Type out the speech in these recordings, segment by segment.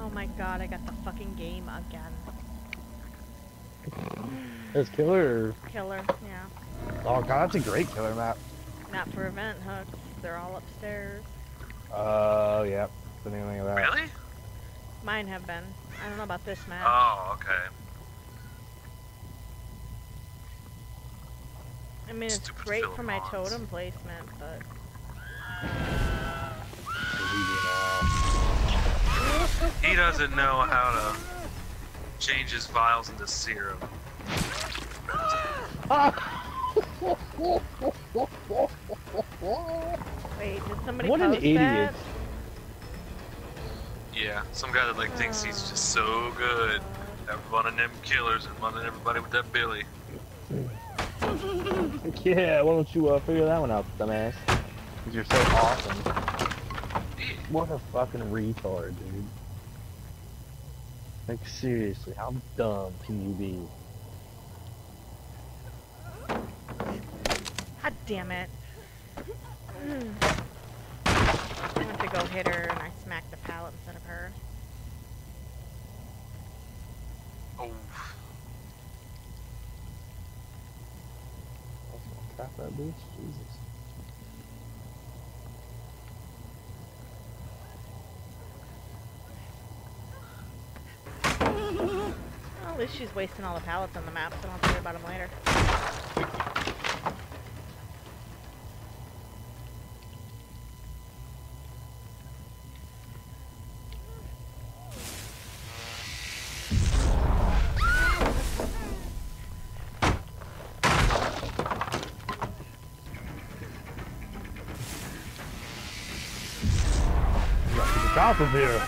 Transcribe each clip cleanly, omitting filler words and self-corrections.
Oh my god, I got the fucking game again. That's killer? Killer, yeah. Oh god, that's a great killer map. Not for event hooks. They're all upstairs. Oh, yeah. Didn't even think of that. Really? Mine have been. I don't know about this map. Oh, okay. I mean, it's great for my totem placement, but... He doesn't know how to change his vials into serum. Wait, did somebody what an idiot. That? Yeah, some guy that like thinks he's just so good at running them killers and running everybody with that billy. Yeah, why don't you figure that one out, dumbass? Because you're so awesome. What a fucking retard, dude. Like, seriously, how dumb can you be? God damn it. I went to go hit her and I smacked the pallet instead of her. Oh. Crap, that bitch. Jesus. Well, at least she's wasting all the pallets on the map, so I don't have to worry about them later. Top of here.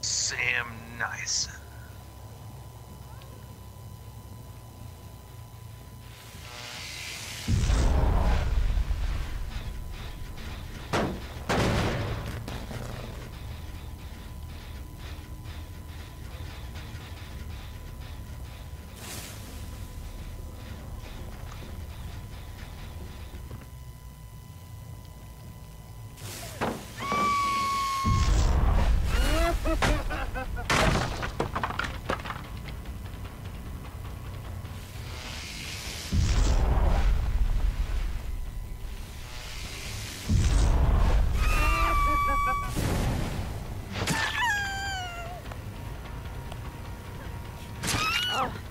Sam Nice.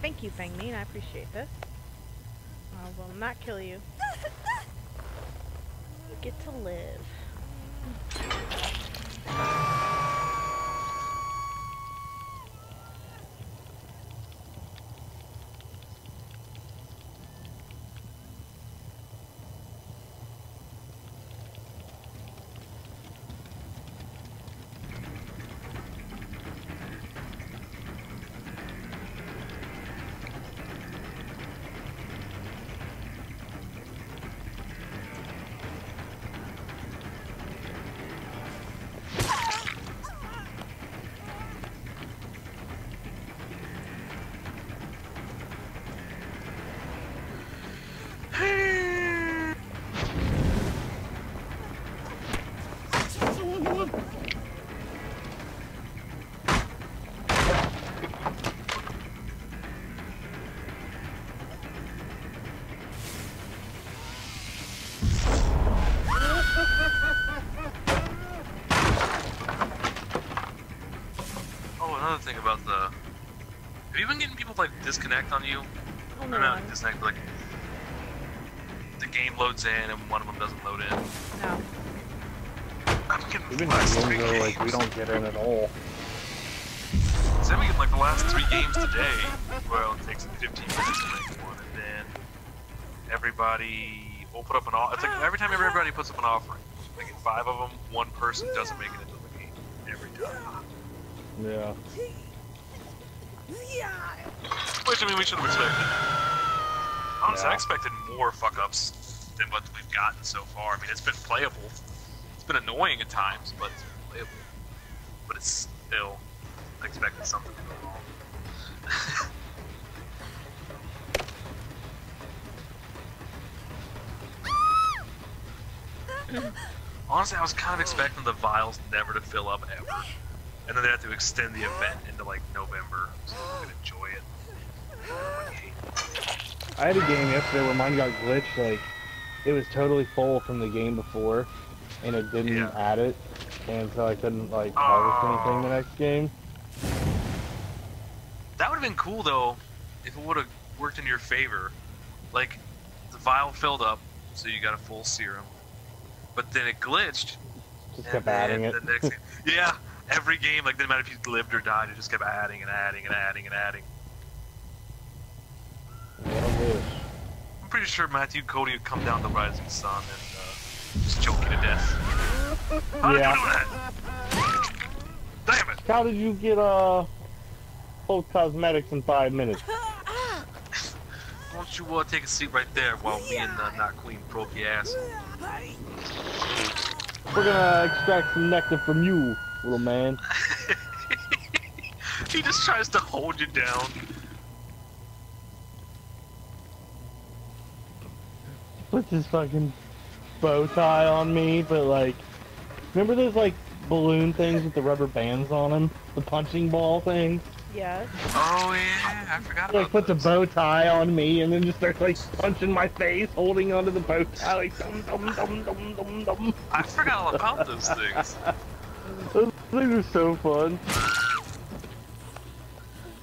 Thank you, Fangmeen. I appreciate this. I will not kill you. we get to live. Have you been getting people to, like, disconnect on you? Oh, no. Or not disconnect, but, like, the game loads in and one of them doesn't load in. No. I'm getting the last three games. Like, we don't get in at all. So we get, like, the last three games today. Well, it takes 15 minutes to make one, and then everybody will put up an offering. It's like every time everybody puts up an offering. Like, in 5 of them, one person doesn't make it into the game. Every time. Yeah. Which, I mean, we should have expected. Honestly, yeah. I expected more fuck-ups than what we've gotten so far. I mean, it's been playable. It's been annoying at times, but it's been playable. But it's still expected something to go wrong. Honestly, I was kind of expecting the vials never to fill up ever. And then they have to extend the event into, like, November, so we can enjoy it. I had a game yesterday where mine got glitched, like, it was totally full from the game before, and it didn't add it, and so I couldn't, like, harvest anything the next game. That would've been cool, though, if it would've worked in your favor. Like, the vial filled up, so you got a full serum, but then it glitched. Just kept adding it. The next game. Yeah. Every game, like, no matter if you lived or died, it just kept adding and adding and adding and adding. I'm pretty sure Matthew Cody would come down the Rising Sun and just choke you to death. How did you do that? Damn it! How did you get full cosmetics in 5 minutes? Why don't you take a seat right there while me and Not Queen broke your ass? We're gonna extract some nectar from you, little man. He just tries to hold you down. Puts his fucking bow tie on me, but, like, remember those, like, balloon things with the rubber bands on them? The punching ball things? Yes. Oh, yeah, I forgot about puts a bow tie on me and then just starts, like, punching my face, holding onto the bow tie, like, dum-dum-dum-dum-dum-dum. I forgot all about those things. Those things are so fun.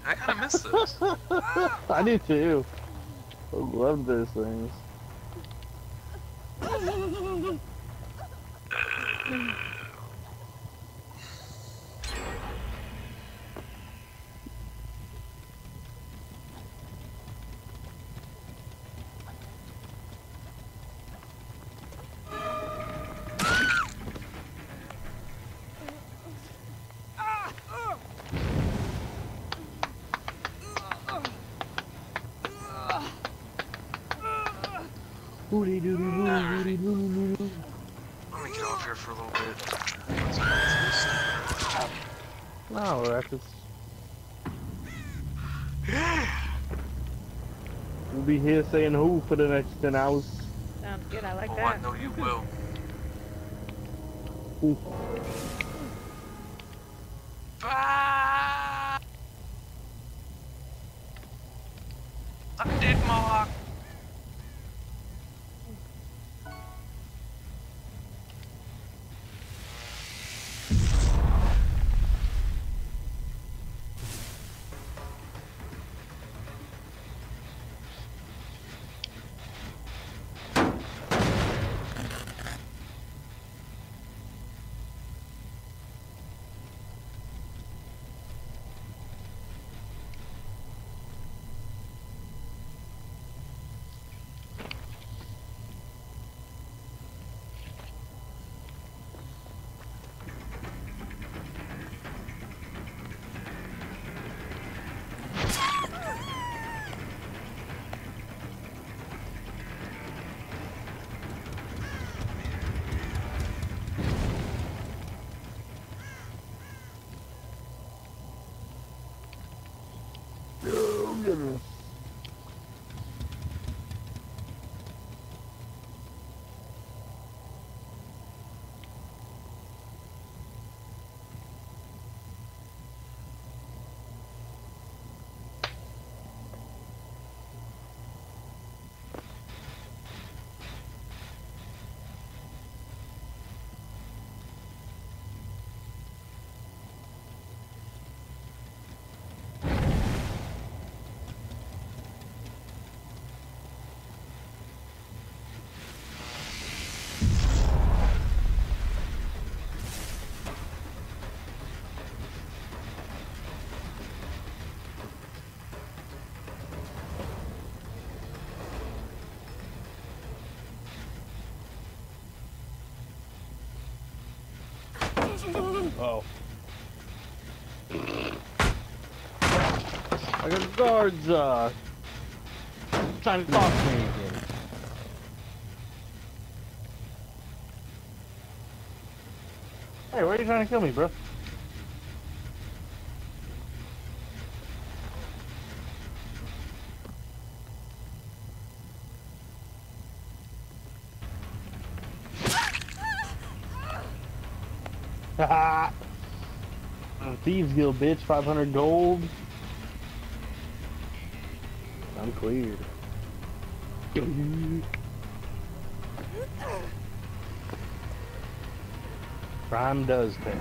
I kinda miss those. I do too. I love those things. Let me get off here for a little bit. No, we're at this. We'll be here saying who for the next 10 hours. Sounds good, I like that. I know you will. Ooh. Ah! I'm dead, Mohawk. Together. Oh. I got the guards, trying to talk to me again. Hey, why are you trying to kill me, bro? Thieves Guild, bitch. 500 gold. I'm cleared. Crime does pay.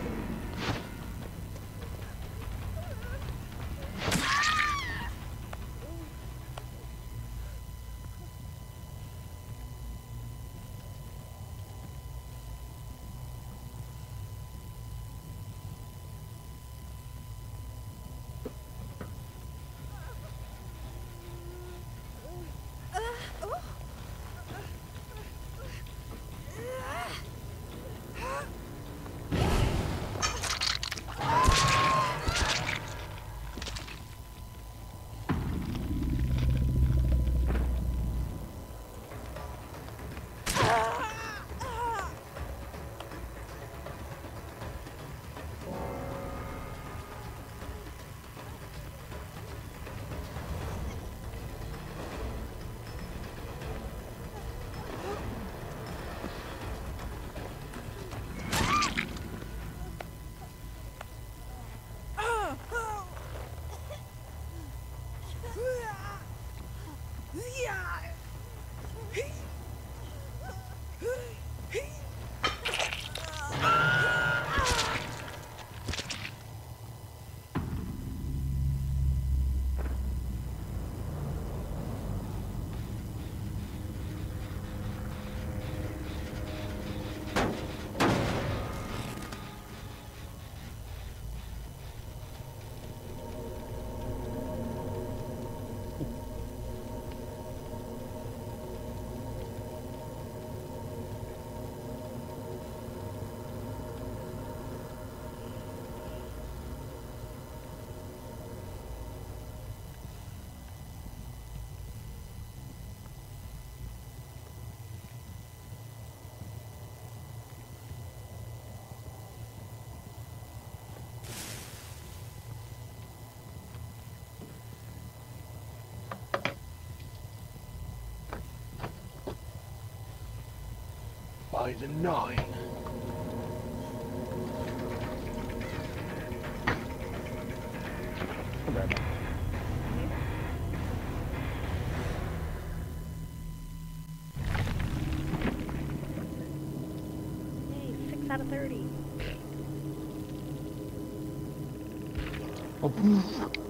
By the nine. Hey, 6 out of 30. Oh,